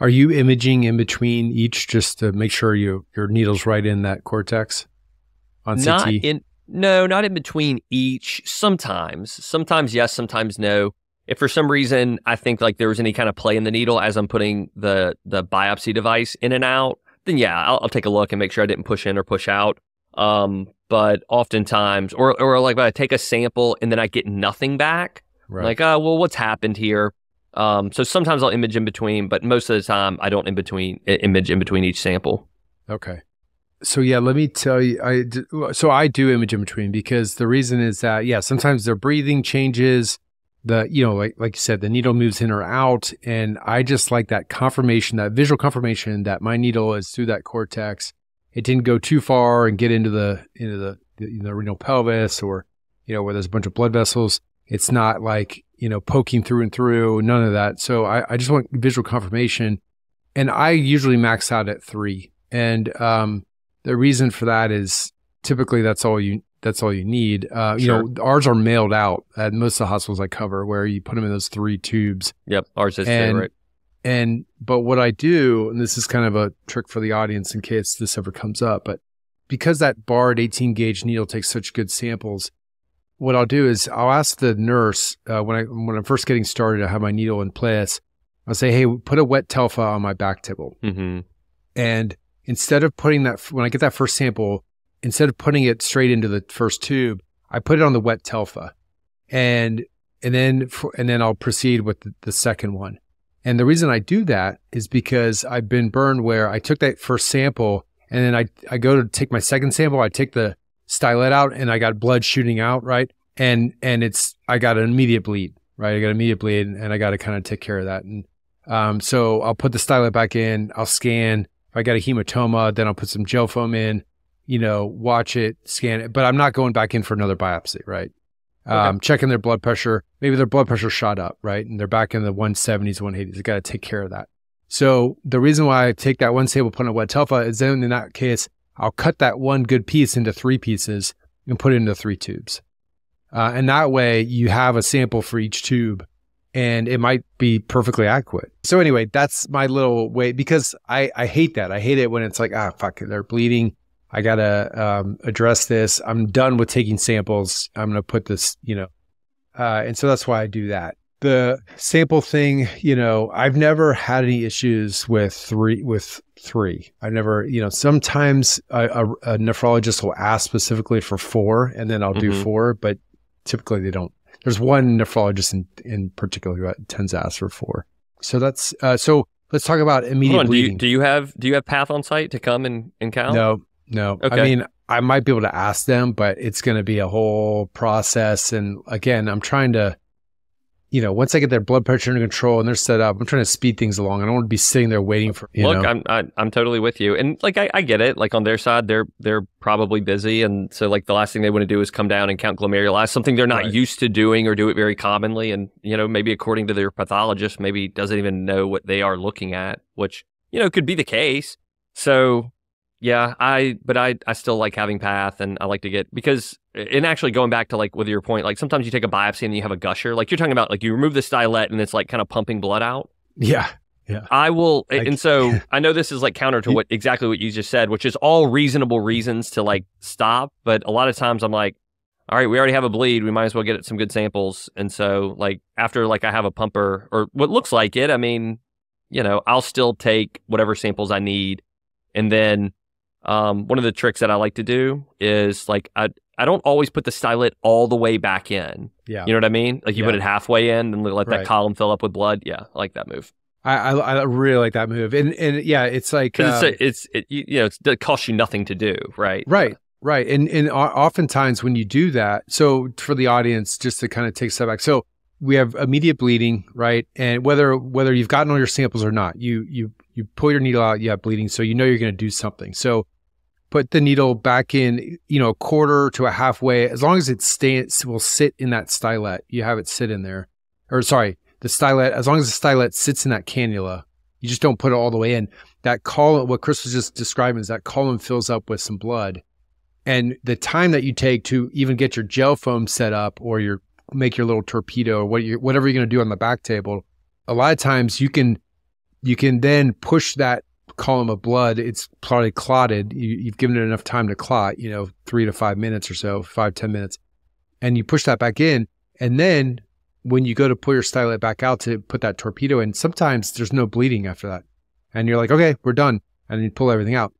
Are you imaging in between each just to make sure your needle's right in that cortex on CT? No, not in between each. Sometimes yes, sometimes no. If for some reason I think like there was any kind of play in the needle as I'm putting the biopsy device in and out, then yeah, I'll take a look and make sure I didn't push in or push out. But oftentimes, or like when I take a sample and then I get nothing back, right. Like, oh, well, what's happened here? So sometimes I'll image in between, but most of the time I don't image in between each sample. Okay. So yeah, let me tell you, I do image in between because the reason is that, yeah, sometimes their breathing changes, like you said, the needle moves in or out. And I just like that confirmation, that visual confirmation that my needle is through that cortex. It didn't go too far and get into the renal pelvis or, where there's a bunch of blood vessels. It's not like, poking through and through, none of that. So I just want visual confirmation. And I usually max out at 3. And the reason for that is typically that's all you need. Sure. Ours are mailed out at most of the hospitals I cover where you put them in those 3 tubes. Yep. Ours is favorite. But what I do, and this is kind of a trick for the audience in case this ever comes up, but because that barred 18-gauge needle takes such good samples, what I'll do is I'll ask the nurse, when I'm first getting started, I have my needle in place. I'll say, hey, put a wet Telfa on my back tibble. Mm-hmm. And instead of putting that, when I get that first sample, instead of putting it straight into the first tube, I put it on the wet Telfa. And then I'll proceed with the second one. And the reason I do that is because I've been burned where I took that first sample and then I go to take my second sample. I take the stylet out and I got blood shooting out, right? And I got an immediate bleed, right? I got an immediate bleed and I got to kind of take care of that. And so I'll put the stylet back in, I'll scan. If I got a hematoma, then I'll put some gel foam in, watch it, scan it. But I'm not going back in for another biopsy, right? Okay. Checking their blood pressure. Maybe their blood pressure shot up, right? And they're back in the 170s, 180s. I got to take care of that. So the reason why I take that one sample, put on a wet Telfa is then in that case, I'll cut that one good piece into 3 pieces and put it into 3 tubes. And that way you have a sample for each tube and it might be perfectly adequate. So anyway, that's my little way because I hate that. I hate it when it's like, fuck, they're bleeding. I got to address this. I'm done with taking samples. I'm going to put this, and so that's why I do that. The sample thing, I've never had any issues with three. I've never, sometimes a nephrologist will ask specifically for 4 and then I'll do 4, but typically they don't. There's one nephrologist in particular who tends to ask for 4. So that's, so let's talk about immediate bleeding. Do you have Path on site to come and count? No. Okay. I mean, I might be able to ask them, but it's going to be a whole process. And again, I'm trying to, once I get their blood pressure under control and they're set up, I'm trying to speed things along. I don't want to be sitting there waiting for, Look, I'm totally with you. And like, I get it. Like on their side, they're probably busy. And so like the last thing they want to do is come down and count glomerulus, something they're not used to doing or do it very commonly. And, maybe according to their pathologist, maybe doesn't even know what they are looking at, which, could be the case. So yeah, I still like having Path and I like to get, because, and actually going back to like with your point, like sometimes you take a biopsy and you have a gusher, like you're talking about, like you remove the stylet and it's like kind of pumping blood out. Yeah. So I know this is like counter to exactly what you just said, which is all reasonable reasons to like stop. But a lot of times I'm like, all right, we already have a bleed. We might as well get some good samples. And so like after like I have a pumper or what looks like it, I mean, I'll still take whatever samples I need. And then one of the tricks that I like to do is like, I don't always put the stylet all the way back in. Yeah. You know what I mean? Like you put it halfway in and let that column fill up with blood. Yeah. I like that move. I really like that move. And yeah, it's like, it costs you nothing to do. Right. And oftentimes when you do that, so for the audience, just to kind of take a step back. So we have immediate bleeding, right? And whether you've gotten all your samples or not, you pull your needle out, you have bleeding, so you're going to do something. So put the needle back in, a quarter to a halfway, as long as it will sit in that stylet. You have it sit in there. Or sorry, the stylet, as long as the stylet sits in that cannula, you just don't put it all the way in. That column, what Chris was just describing is that column fills up with some blood. And the time that you take to even get your gel foam set up or make your little torpedo or whatever you're going to do on the back table, a lot of times you can you can then push that column of blood. It's probably clotted. You've given it enough time to clot, 3 to 5 minutes or so, 5, 10 minutes. And you push that back in. And then when you go to pull your stylet back out to put that torpedo in, sometimes there's no bleeding after that. And you're like, okay, we're done. And you pull everything out.